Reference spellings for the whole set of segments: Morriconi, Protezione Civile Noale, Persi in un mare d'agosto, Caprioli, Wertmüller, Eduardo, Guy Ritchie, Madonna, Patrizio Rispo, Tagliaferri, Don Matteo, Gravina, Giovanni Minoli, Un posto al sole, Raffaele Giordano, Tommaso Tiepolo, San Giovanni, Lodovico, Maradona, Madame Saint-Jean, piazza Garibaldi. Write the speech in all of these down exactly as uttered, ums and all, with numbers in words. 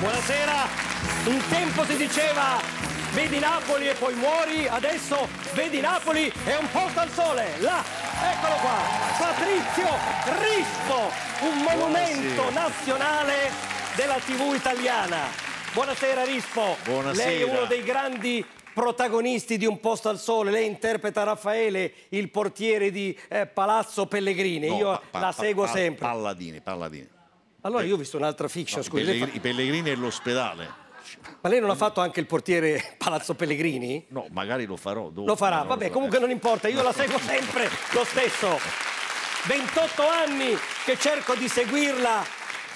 Buonasera. Un tempo si diceva vedi Napoli e poi muori, adesso vedi Napoli e un posto al sole. Là, eccolo qua, Patrizio Rispo, un monumento Buonasera. nazionale della tivù italiana. Buonasera Rispo. Buonasera. Lei è uno dei grandi protagonisti di Un posto al sole, lei interpreta Raffaele, il portiere di eh, Palazzo Pellegrini. No, Io pa pa la seguo pa pa sempre. Palladini, Palladini. Allora io ho visto un'altra fiction, no, scusi. I Pellegrini, fa... Pellegrini e l'ospedale. Ma lei non ha fatto anche il portiere Palazzo Pellegrini? No, magari lo farò dopo. Lo farà, vabbè, lo comunque non importa, io la seguo sempre lo stesso. ventotto anni che cerco di seguirla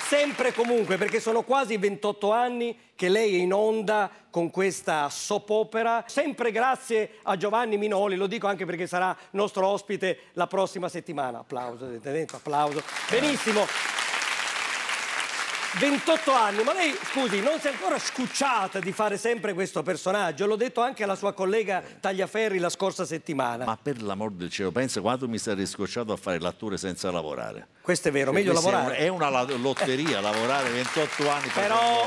sempre e comunque, perché sono quasi ventotto anni che lei è in onda con questa soap opera, sempre grazie a Giovanni Minoli, lo dico anche perché sarà nostro ospite la prossima settimana. Applauso, applauso. Benissimo. ventotto anni, ma lei, scusi, non si è ancora scucciata di fare sempre questo personaggio? L'ho detto anche alla sua collega Tagliaferri la scorsa settimana. Ma per l'amor del cielo, pensa quanto mi sarei scocciato a fare l'attore senza lavorare. Questo è vero, meglio lavorare. È una lotteria, lavorare ventotto anni. Però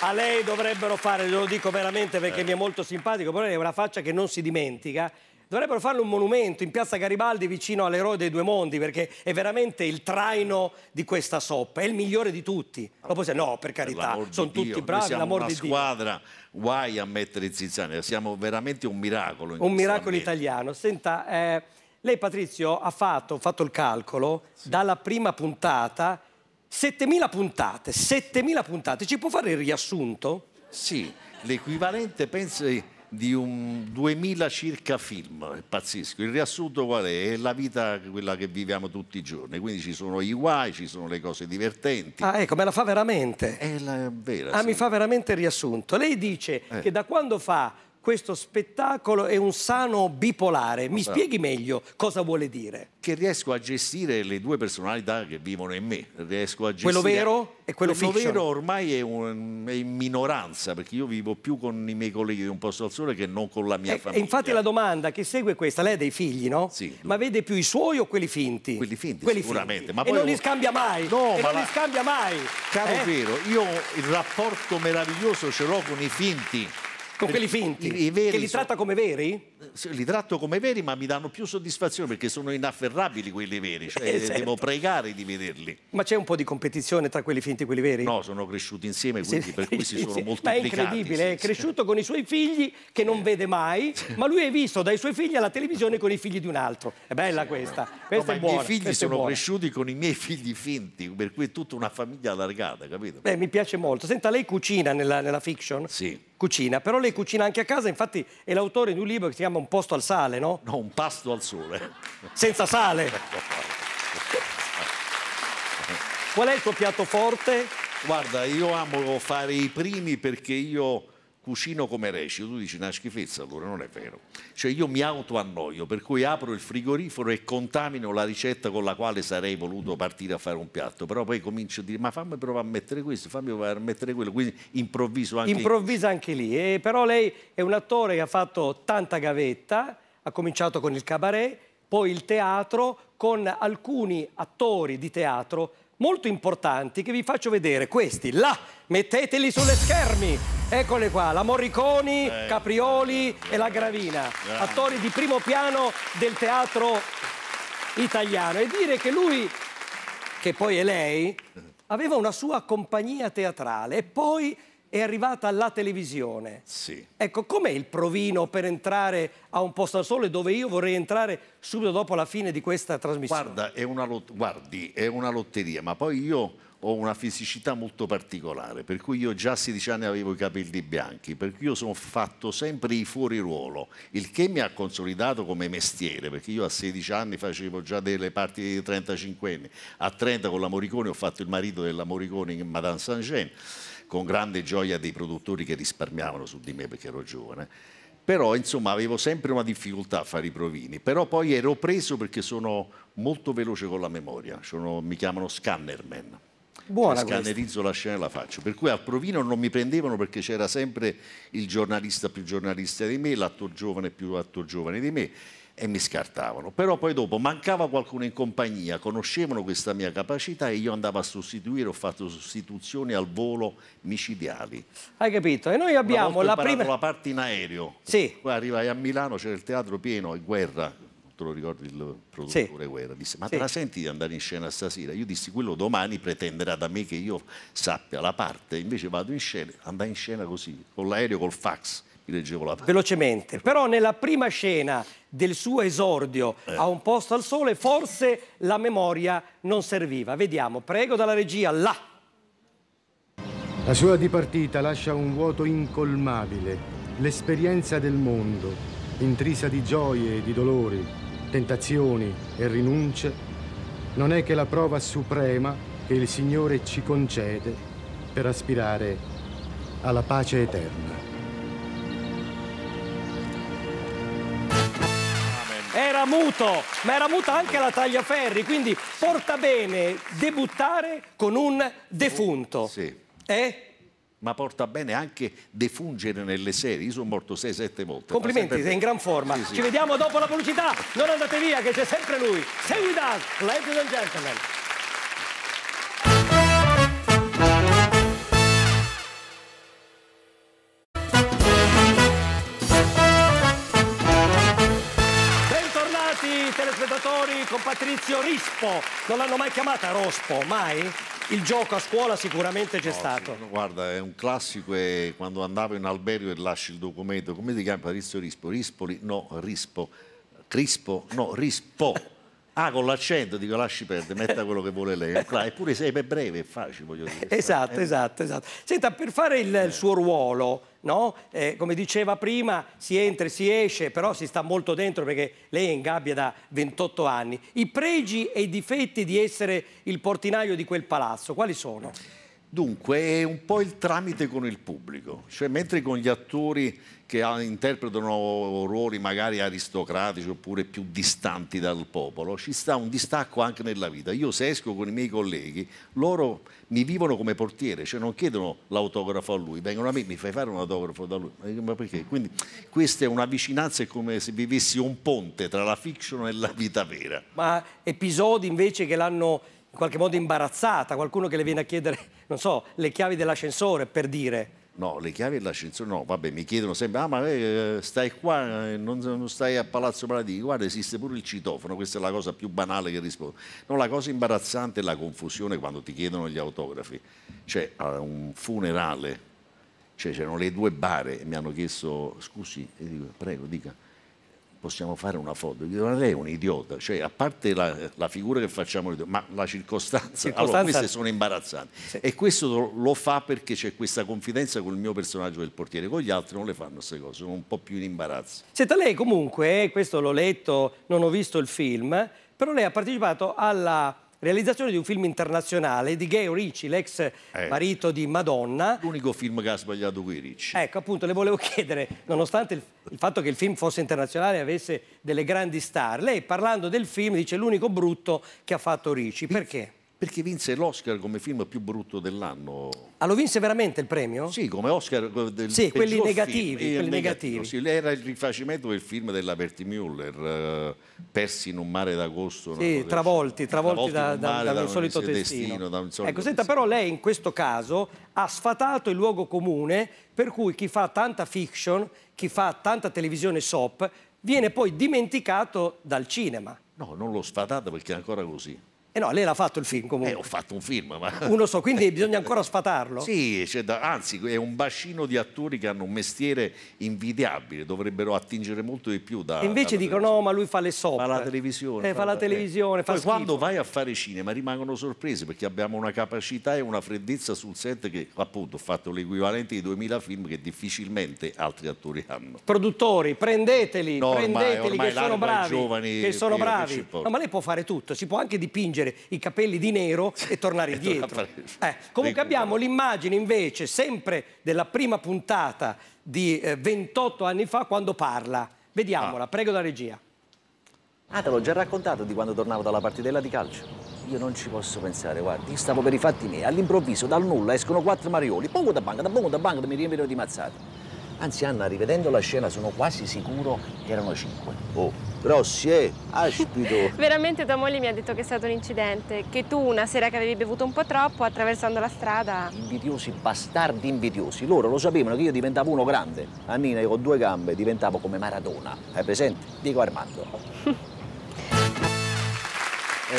a lei dovrebbero fare, glielo dico veramente perché eh. mi è molto simpatico, però è una faccia che non si dimentica. Dovrebbero farle un monumento in piazza Garibaldi vicino all'eroe dei due mondi, perché è veramente il traino di questa soap, è il migliore di tutti. Lo possiamo... No, per carità, per sono tutti bravi, l'amor di Dio. Siamo una squadra, guai a mettere zizzania, siamo veramente un miracolo. Un miracolo italiano. Senta, eh, lei Patrizio ha fatto, fatto il calcolo, sì. dalla prima puntata, settemila puntate, settemila puntate. Ci può fare il riassunto? Sì, l'equivalente, penso... di un duemila circa film, è pazzesco. Il riassunto qual è? È la vita quella che viviamo tutti i giorni, quindi ci sono i guai, ci sono le cose divertenti. Ah, ecco, me la fa veramente? È la vera. Ah, sì. Mi fa veramente il riassunto. Lei dice eh. che da quando fa questo spettacolo è un sano bipolare. Mi Bravo. spieghi meglio cosa vuole dire? Che riesco a gestire le due personalità che vivono in me. Riesco a gestire... Quello vero e quello fiction? Quello vero ormai è, un, è in minoranza, perché io vivo più con i miei colleghi di Un posto al sole che non con la mia e, famiglia. E infatti la domanda che segue è questa. Lei ha dei figli, no? Sì. Ma vede più i suoi o quelli finti? Quelli finti, quelli sicuramente. Finti. Ma poi e non li scambia mai. No, e ma non la... li scambia mai. Caro eh? vero, io il rapporto meraviglioso ce l'ho con i finti. Con quelli finti, i, i veri che li sono... tratta come veri? Li tratto come veri, ma mi danno più soddisfazione perché sono inafferrabili quelli veri, cioè eh, certo. devo pregare di vederli. Ma c'è un po' di competizione tra quelli finti e quelli veri? No, sono cresciuti insieme, quindi sì. per cui si sono sì. moltiplicati. Ma è incredibile, sì, è cresciuto sì. con i suoi figli che non vede mai, ma lui è visto dai suoi figli alla televisione con i figli di un altro. È bella sì, questa, no. questa no, è ma buona. I miei figli sono cresciuti con i miei figli finti, per cui è tutta una famiglia allargata, capito? Beh, mi piace molto. Senta, lei cucina nella, nella fiction? Sì. Cucina, però lei cucina anche a casa, infatti è l'autore di un libro che si chiama Un posto al sale, no? No, Un pasto al sole. Senza sale. Qual è il tuo piatto forte? Guarda, io amo fare i primi perché io cucino come recito. Tu dici una schifezza, allora non è vero. Cioè io mi autoannoio, per cui apro il frigorifero e contamino la ricetta con la quale sarei voluto partire a fare un piatto, però poi comincio a dire ma fammi provare a mettere questo, fammi provare a mettere quello, quindi improvviso anche improvvisa anche lì. Eh, però lei è un attore che ha fatto tanta gavetta, ha cominciato con il cabaret, poi il teatro, con alcuni attori di teatro molto importanti che vi faccio vedere. Questi là, metteteli sulle schermi, eccole qua, la Morriconi, eh, Caprioli eh, eh, e la Gravina, eh. attori di primo piano del teatro italiano. E dire che lui, che poi è lei, aveva una sua compagnia teatrale e poi è arrivata alla televisione. Sì. Ecco, com'è il provino per entrare a Un posto al sole, dove io vorrei entrare subito dopo la fine di questa trasmissione? Guarda, è una lot- guardi, è una lotteria, ma poi io ho una fisicità molto particolare, per cui io già a sedici anni avevo i capelli bianchi, per cui io sono fatto sempre i fuori ruolo, il che mi ha consolidato come mestiere, perché io a sedici anni facevo già delle parti di trentacinque anni, a trenta con la Morriconi ho fatto il marito della Morriconi in Madame Saint-Jean, con grande gioia dei produttori che risparmiavano su di me perché ero giovane, però insomma avevo sempre una difficoltà a fare i provini, però poi ero preso perché sono molto veloce con la memoria, sono, mi chiamano scannerman, Buona cioè, scannerizzo la scena e la faccio, per cui al provino non mi prendevano perché c'era sempre il giornalista più giornalista di me, l'attor giovane più attor giovane di me. e mi scartavano. Però poi dopo mancava qualcuno in compagnia, conoscevano questa mia capacità e io andavo a sostituire, ho fatto sostituzioni al volo micidiali. Hai capito? E noi abbiamo la prima... la parte in aereo. Sì. Poi arrivai a Milano, c'era il teatro pieno, in Guerra, te lo ricordi il produttore, sì. Guerra, disse, ma sì, te la senti di andare in scena stasera? Io dissi, quello domani pretenderà da me che io sappia la parte, invece vado in scena, andai in scena così, con l'aereo, col fax, mi leggevo la parte. Velocemente, però nella prima scena del suo esordio eh. a Un posto al sole, forse la memoria non serviva. Vediamo, prego dalla regia, là! La sua dipartita lascia un vuoto incolmabile, l'esperienza del mondo, intrisa di gioie e di dolori, tentazioni e rinunce, non è che la prova suprema che il Signore ci concede per aspirare alla pace eterna. Era muto, ma era muta anche la Tagliaferri, quindi porta bene debuttare con un defunto. Sì. Eh? Ma porta bene anche defungere nelle serie. Io sono morto sei sette volte. Complimenti, sei in gran forma. Sì, sì. Ci vediamo dopo la pubblicità. Non andate via, che c'è sempre lui. Stay with us, ladies and gentlemen. Bentornati, telespettatori, con Patrizio Rispo. Non l'hanno mai chiamata Rospo, mai? Il gioco a scuola sicuramente c'è no, stato. Sì, guarda, è un classico, è quando andavo in albergo e lasci il documento. Come si chiama? Patrizio Rispo? Rispoli? No, Rispo. Crispo? No, Rispo. Ah, con l'accento, dico lasci perdere, metta quello che vuole lei. Eppure sei per breve, è facile, voglio dire. Esatto, eh. esatto, esatto. Senta, per fare il, eh. il suo ruolo, no? Eh, come diceva prima, si entra e si esce, però si sta molto dentro perché lei è in gabbia da ventotto anni. I pregi e i difetti di essere il portinaio di quel palazzo, quali sono? Dunque, è un po' il tramite con il pubblico, cioè mentre con gli attori che interpretano ruoli magari aristocratici oppure più distanti dal popolo, ci sta un distacco anche nella vita. Io se esco con i miei colleghi, loro mi vivono come portiere, cioè non chiedono l'autografo a lui, vengono a me, mi fai fare un autografo da lui, ma perché? Quindi questa è una vicinanza, è come se vivessi un ponte tra la fiction e la vita vera. Ma episodi invece che l'hanno... in qualche modo imbarazzata, qualcuno che le viene a chiedere, non so, le chiavi dell'ascensore, per dire. No, le chiavi dell'ascensore, no, vabbè, mi chiedono sempre, ah, ma eh, stai qua, eh, non, non stai a Palazzo Paladini, guarda, esiste pure il citofono, questa è la cosa più banale che rispondo. No, la cosa imbarazzante è la confusione quando ti chiedono gli autografi. Cioè, a un funerale, cioè, c'erano le due bare, e mi hanno chiesto, scusi, e dico, prego, dica, possiamo fare una foto? Dico, ma lei è un idiota, cioè a parte la, la figura che facciamo, ma la circostanza, circostanza... Allora, queste sono imbarazzanti, sì. E questo lo fa perché c'è questa confidenza con il mio personaggio del portiere, con gli altri non le fanno queste cose, sono un po' più in imbarazzo. Senta, lei comunque, eh, questo l'ho letto, non ho visto il film, però lei ha partecipato alla realizzazione di un film internazionale di Guy Ritchie, l'ex eh, marito di Madonna. L'unico film che ha sbagliato Guy Ritchie. Ecco, appunto, le volevo chiedere, nonostante il, il fatto che il film fosse internazionale e avesse delle grandi star, lei parlando del film dice l'unico brutto che ha fatto Ritchie, perché? Perché vinse l'Oscar come film più brutto dell'anno. Ah, lo vinse veramente il premio? Sì, come Oscar del sì, quelli negativi, film, quelli negativi. Negativo, sì, era il rifacimento del film della Wertmüller, uh, Persi in un mare d'agosto. Sì, travolti, travolti, travolti da, da, mare, da, da un solito destino. destino da un solito ecco, destino. Senta, però lei in questo caso ha sfatato il luogo comune per cui chi fa tanta fiction, chi fa tanta televisione soap, viene poi dimenticato dal cinema. No, non l'ho sfatata perché è ancora così. Eh no, lei l'ha fatto il film comunque. Eh, ho fatto un film, ma... Uno so, quindi bisogna ancora sfatarlo? Sì, cioè, anzi, è un bacino di attori che hanno un mestiere invidiabile, dovrebbero attingere molto di più da... E invece dicono, no, ma lui fa le soap. Fa la televisione. Eh, fa, fa la televisione, eh. fa Poi schifo. Quando vai a fare cinema rimangono sorpresi, perché abbiamo una capacità e una freddezza sul set che, appunto, ho fatto l'equivalente di duemila film che difficilmente altri attori hanno. Produttori, prendeteli, no, prendeteli, ormai, ormai che sono bravi. Giovani, che sono bravi. No, ma lei può fare tutto, si può anche dipingere i capelli di nero e tornare indietro. Eh, comunque abbiamo l'immagine invece sempre della prima puntata di eh, ventotto anni fa quando parla. Vediamola, ah. prego la regia. Ah, te l'ho già raccontato di quando tornavo dalla partitella di calcio. Io non ci posso pensare, guardi, stavo per i fatti miei, all'improvviso dal nulla escono quattro marioli, pongo da banca, da pongo da banca, mi riempiono di mazzate. Anzi, Anna, rivedendo la scena sono quasi sicuro che erano cinque. Oh, grossi, eh, aspito. Veramente tua moglie mi ha detto che è stato un incidente, che tu una sera che avevi bevuto un po' troppo attraversando la strada... Invidiosi, bastardi invidiosi. Loro lo sapevano che io diventavo uno grande. Annina, io con due gambe diventavo come Maradona. Hai presente? Dico Armando. È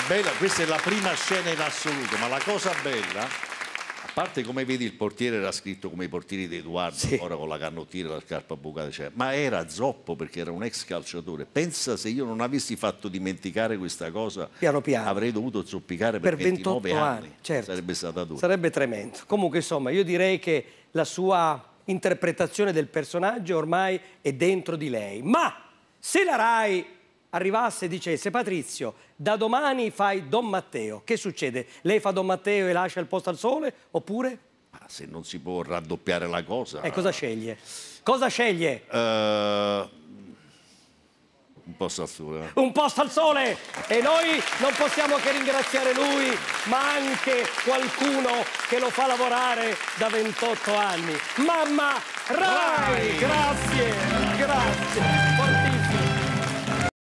bella, questa è la prima scena in assoluto, ma la cosa bella, a parte come vedi il portiere era scritto come i portieri di Eduardo, sì. Ora con la canottiera e la scarpa bucata, cioè, ma era zoppo perché era un ex calciatore. Pensa se io non avessi fatto dimenticare questa cosa, piano piano. Avrei dovuto zoppicare per, per ventinove anni, anni. Certo. Sarebbe stata dura. Sarebbe tremendo. Comunque insomma io direi che la sua interpretazione del personaggio ormai è dentro di lei, ma se la Rai... arrivasse e dicesse: Patrizio, da domani fai Don Matteo. Che succede? Lei fa Don Matteo e lascia Il posto al sole? Oppure? Ah, se non si può raddoppiare la cosa... E cosa sceglie? Cosa sceglie? Uh, un posto al sole. Un posto al sole! E noi non possiamo che ringraziare lui, ma anche qualcuno che lo fa lavorare da ventotto anni. Mamma Rai! Rai. Grazie, grazie.